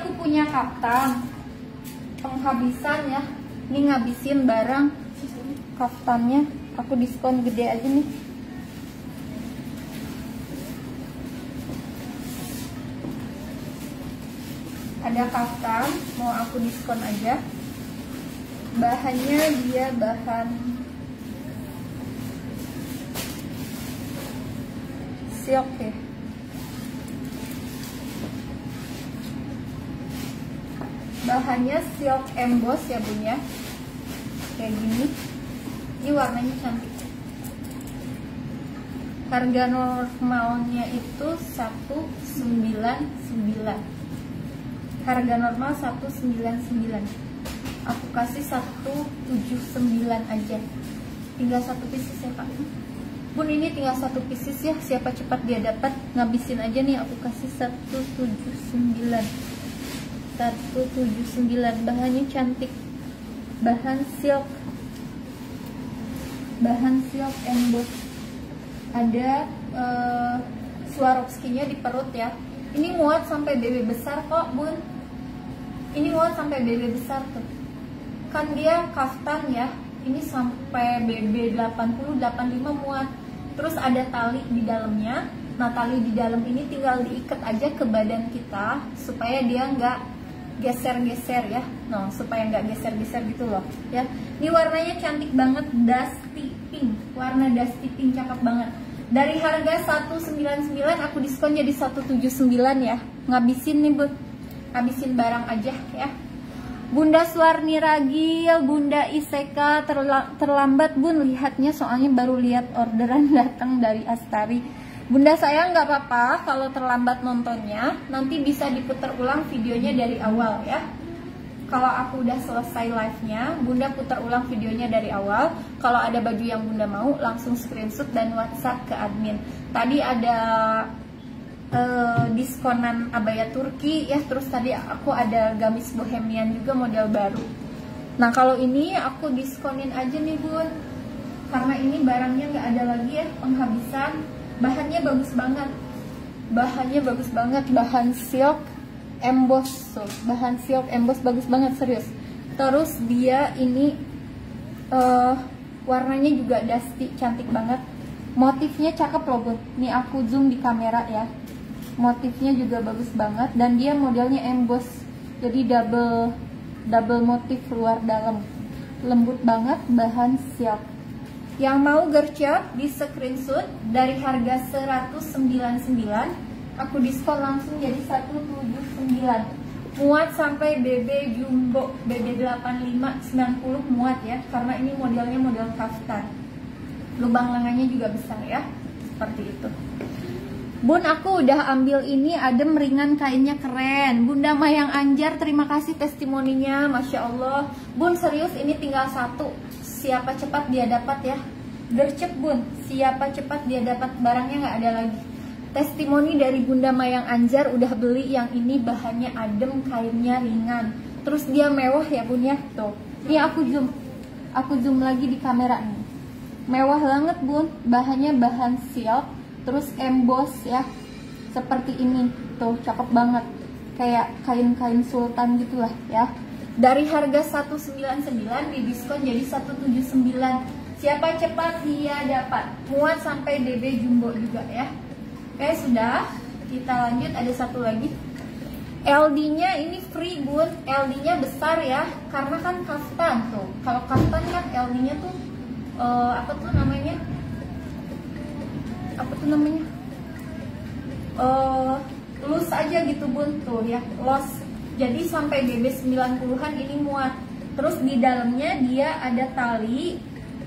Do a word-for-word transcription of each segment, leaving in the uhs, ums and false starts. aku punya kaftan penghabisan ya. Ini ngabisin barang kaftannya, aku diskon gede aja nih. Ada kaftan mau aku diskon aja. Bahannya dia bahan silk ya. Bahannya silk emboss ya bun ya, kayak gini. Ini warnanya cantik. Harga normalnya itu seratus sembilan puluh sembilan. Harga normal seratus sembilan puluh sembilan. Aku kasih seratus tujuh puluh sembilan aja. Tinggal satu pieces ya Pak Bun, ini tinggal satu pieces ya. Siapa cepat dia dapat, ngabisin aja nih. Aku kasih seratus tujuh puluh sembilan. Seratus tujuh puluh sembilan. Bahannya cantik. Bahan silk. Bahan silk emboss. Ada uh, Swarovski-nya di perut ya. Ini muat sampai B B besar kok Bun. Ini muat sampai B B besar tuh. Kan dia kaftan ya, ini sampai B B delapan puluh delapan puluh lima muat. Terus ada tali di dalamnya. Nah tali di dalam ini tinggal diikat aja ke badan kita supaya dia nggak geser-geser ya. No, supaya nggak geser-geser gitu loh ya. Ini warnanya cantik banget, dusty pink. Warna dusty pink cakep banget. Dari harga seratus sembilan puluh sembilan aku diskon jadi seratus tujuh puluh sembilan ya. Ngabisin nih Bun. Ngabisin barang aja ya. Bunda Suarni Ragil, Bunda Iseka terla terlambat Bun lihatnya, soalnya baru lihat orderan datang dari Ashtari. Bunda saya nggak apa-apa kalau terlambat nontonnya, nanti bisa diputar ulang videonya dari awal ya. Kalau aku udah selesai live-nya, Bunda putar ulang videonya dari awal. Kalau ada baju yang Bunda mau, langsung screenshot dan WhatsApp ke admin. Tadi ada Uh, diskonan abaya Turki ya, terus tadi aku ada gamis bohemian juga model baru. Nah kalau ini aku diskonin aja nih Bun, karena ini barangnya nggak ada lagi ya, penghabisan. Bahannya bagus banget, bahannya bagus banget, bahan silk emboss, so, bahan silk emboss bagus banget serius. Terus dia ini uh, warnanya juga dusty, cantik banget. Motifnya cakep loh Bun, nih aku zoom di kamera ya. Motifnya juga bagus banget dan dia modelnya emboss, jadi double double motif luar dalam, lembut banget, bahan silk. Yang mau gercep di screenshot, dari harga seratus sembilan puluh sembilan aku diskon langsung jadi seratus tujuh puluh sembilan. Muat sampai B B jumbo, B B delapan puluh lima sembilan puluh muat ya, karena ini modelnya model kaftan, lubang lengannya juga besar ya, seperti itu. Bun, aku udah ambil ini, adem, ringan, kainnya keren. Bunda Mayang Anjar, terima kasih testimoninya, Masya Allah. Bun, serius ini tinggal satu. Siapa cepat dia dapat ya. Gercep Bun, siapa cepat dia dapat, barangnya nggak ada lagi. Testimoni dari Bunda Mayang Anjar, udah beli yang ini, bahannya adem, kainnya ringan. Terus dia mewah ya Bun ya, tuh. Ini aku zoom, aku zoom lagi di kamera nih. Mewah banget Bun, bahannya bahan silk. Terus emboss ya, seperti ini tuh, cakep banget, kayak kain-kain sultan gitu lah ya. Dari harga seratus sembilan puluh sembilan di diskon jadi seratus tujuh puluh sembilan. Siapa cepat dia dapat. Muat sampai D B jumbo juga ya. Oke sudah, kita lanjut, ada satu lagi. L D-nya ini free Bun, L D-nya besar ya, karena kan kaftan tuh. Kalau kaftan kan L D-nya tuh uh, apa tuh namanya? apa tuh namanya uh, loose aja gitu Bun, tuh ya loose, jadi sampai B B sembilan puluhan ini muat. Terus di dalamnya dia ada tali.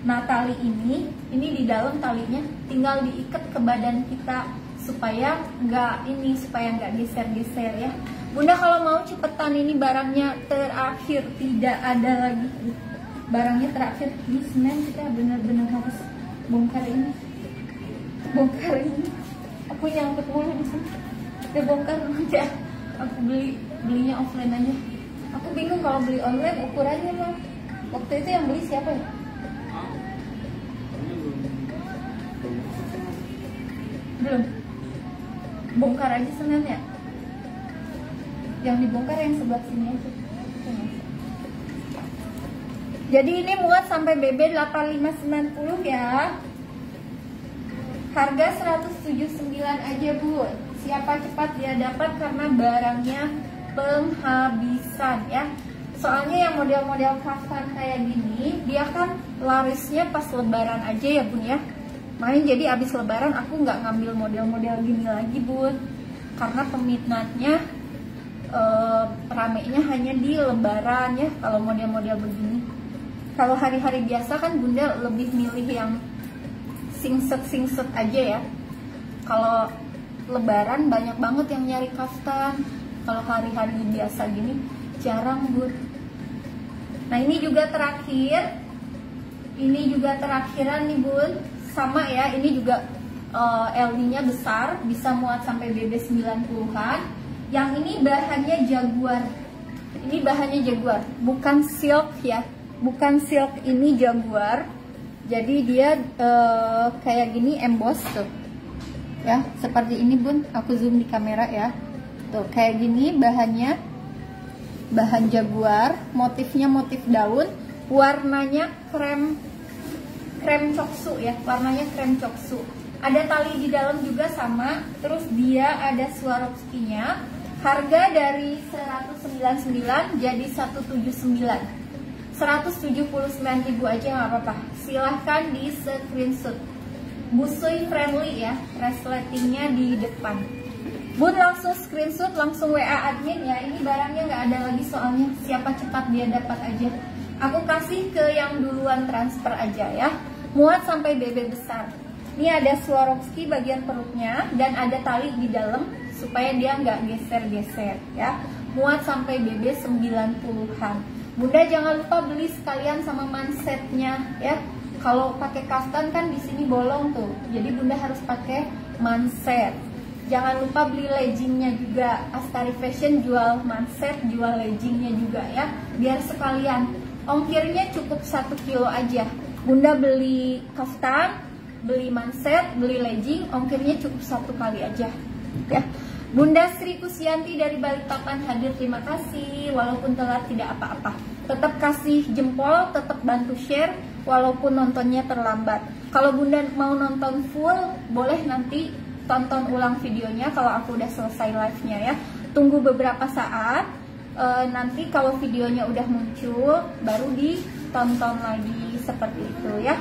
Nah tali ini ini di dalam talinya tinggal diikat ke badan kita supaya nggak ini supaya nggak geser-geser ya Bunda. Kalau mau cepetan, ini barangnya terakhir, tidak ada lagi barangnya terakhir. Di Senin kita benar-benar harus bongkar ini. Bongkar ini, aku nyangkut mulu di sini. Udah bongkar aja, aku beli belinya offline aja. Aku bingung kalau beli online ukurannya mah. Waktu itu yang beli siapa ya? Belum. Bongkar aja Senin ya. yang dibongkar yang sebelah sini aja. Jadi ini muat sampai B B delapan lima sembilan nol ya. Harga seratus tujuh puluh sembilan aja, Bu. Siapa cepat dia dapat karena barangnya penghabisan ya. Soalnya yang model-model kaftan kayak gini, dia kan larisnya pas lebaran aja ya, Bun ya. Makanya jadi abis lebaran aku nggak ngambil model-model gini lagi, Bun. Karena peminatnya e, ramenya hanya di lebaran ya, kalau model-model begini. Kalau hari-hari biasa kan Bunda lebih milih yang singset-singset aja ya. Kalau lebaran banyak banget yang nyari kaftan. Kalau hari-hari biasa gini jarang, Bun. Nah ini juga terakhir. Ini juga terakhiran nih, Bun. Sama ya, ini juga uh, L D-nya besar, bisa muat sampai B B sembilan puluhan. Yang ini bahannya jaguar. Ini bahannya jaguar, bukan silk ya. Bukan silk, ini jaguar. Jadi dia uh, kayak gini emboss tuh ya, seperti ini, Bun. Aku zoom di kamera ya. Tuh kayak gini bahannya, bahan jaguar, motifnya motif daun, warnanya krem krem coksu ya, warnanya krem coksu. Ada tali di dalam juga sama, terus dia ada Swarovski-nya. Harga dari seratus sembilan puluh sembilan jadi seratus tujuh puluh sembilan. seratus tujuh puluh sembilan ribu aja nggak apa-apa. Silahkan di screenshot. Busui friendly ya, resletingnya di depan. Bun langsung screenshot, langsung W A admin ya. Ini barangnya nggak ada lagi soalnya, siapa cepat dia dapat aja. Aku kasih ke yang duluan transfer aja ya. Muat sampai B B besar. Ini ada Swarovski bagian perutnya dan ada tali di dalam supaya dia nggak geser-geser ya. Muat sampai B B sembilan puluhan. Bunda jangan lupa beli sekalian sama mansetnya ya. Kalau pakai kaftan kan di sini bolong tuh, jadi Bunda harus pakai manset. Jangan lupa beli leggingnya juga. Ashtari Fashion jual manset, jual leggingnya juga ya, biar sekalian. Ongkirnya cukup satu kilo aja. Bunda beli kaftan, beli manset, beli legging, ongkirnya cukup satu kali aja ya. Bunda Sri Kusianti dari Balikpapan hadir, terima kasih. Walaupun telat tidak apa-apa, tetap kasih jempol, tetap bantu share walaupun nontonnya terlambat. Kalau Bunda mau nonton full, boleh nanti tonton ulang videonya kalau aku udah selesai live-nya ya. Tunggu beberapa saat, e, nanti kalau videonya udah muncul baru ditonton lagi seperti itu ya.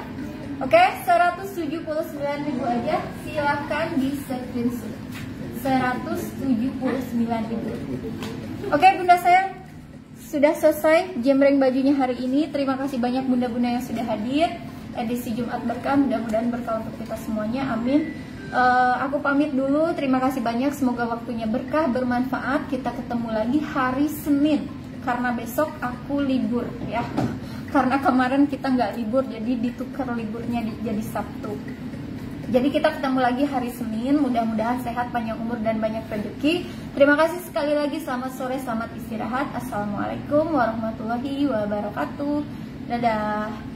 Oke, seratus tujuh puluh sembilan ribu aja, silahkan di screenshot. seratus tujuh puluh sembilan ribu. Oke, Bunda saya sudah selesai jembreng bajunya hari ini. Terima kasih banyak Bunda-bunda yang sudah hadir. Edisi Jumat berkah, mudah-mudahan berkah untuk kita semuanya. Amin. Uh, aku pamit dulu. Terima kasih banyak. Semoga waktunya berkah, bermanfaat. Kita ketemu lagi hari Senin. Karena besok aku libur ya. Karena kemarin kita nggak libur, jadi ditukar liburnya jadi Sabtu. Jadi kita ketemu lagi hari Senin, mudah-mudahan sehat, panjang umur, dan banyak rezeki. Terima kasih sekali lagi, selamat sore, selamat istirahat. Assalamualaikum warahmatullahi wabarakatuh. Dadah.